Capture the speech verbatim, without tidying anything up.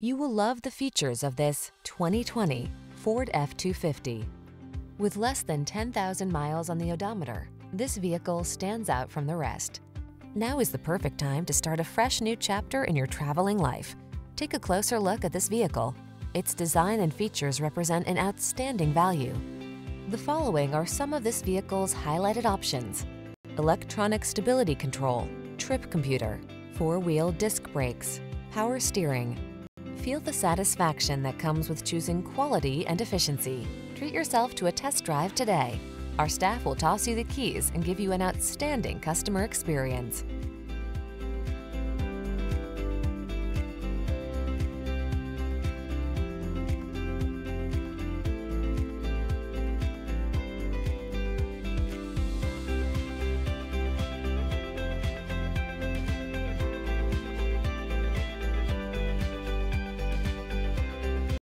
You will love the features of this twenty twenty Ford F two fifty. With less than ten thousand miles on the odometer, this vehicle stands out from the rest. Now is the perfect time to start a fresh new chapter in your traveling life. Take a closer look at this vehicle. Its design and features represent an outstanding value. The following are some of this vehicle's highlighted options: electronic stability control, trip computer, four-wheel disc brakes, power steering. Feel the satisfaction that comes with choosing quality and efficiency. Treat yourself to a test drive today. Our staff will toss you the keys and give you an outstanding customer experience.